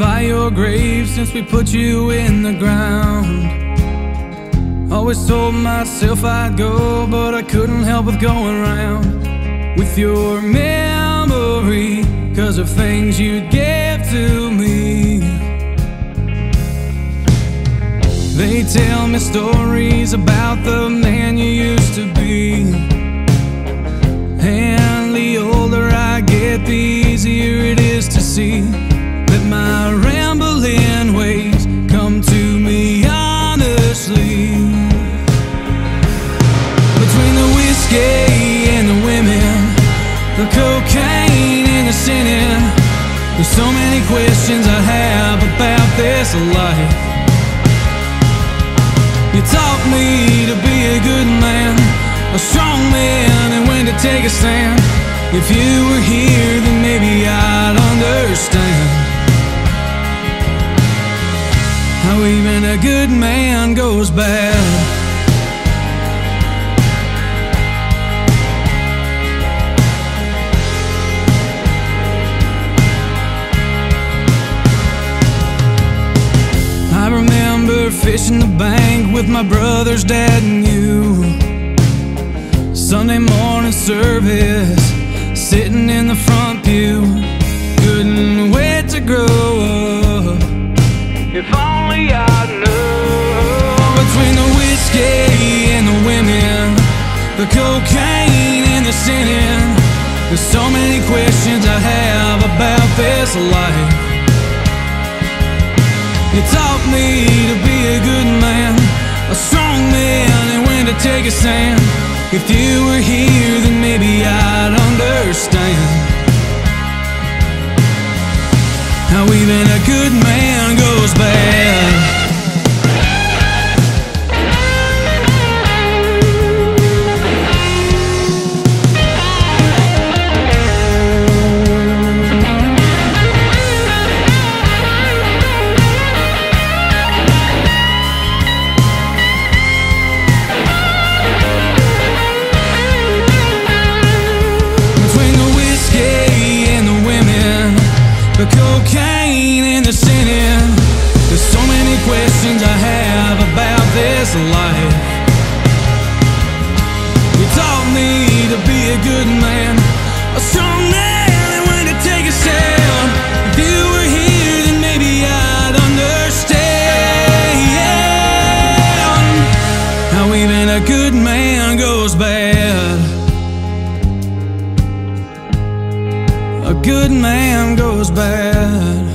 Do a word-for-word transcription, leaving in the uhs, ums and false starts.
by your grave since we put you in the ground. Always told myself I'd go, but I couldn't help with going round with your memory, 'cause of things you gave to me. They tell me stories about the man you used to be, and the older I get, the easier it is to see that my rambling ways come to me honestly. Between the whiskey and the women, the cocaine and the sinning, there's so many questions I have about this life. You taught me to be a good man, a strong man, and when to take a stand. If you were here, then maybe I'd understand how even a good man goes bad. I remember fishing the bank with my brother's dad and you, Sunday morning service, sitting in the front pew. Couldn't wait to grow up, if only I'd known. Between the whiskey and the women, the cocaine and the sinning, there's so many questions I have about this life. You taught me to be a good man, a strong man, and when to take a stand. If you were here, then maybe I'd understand how even a good man goes bad. The cocaine and the sinning, there's so many questions I have about this life. You taught me to be a good man, a strong man, and when to take a stand. If you were here, then maybe I'd understand how even a good man goes bad. A good man goes bad.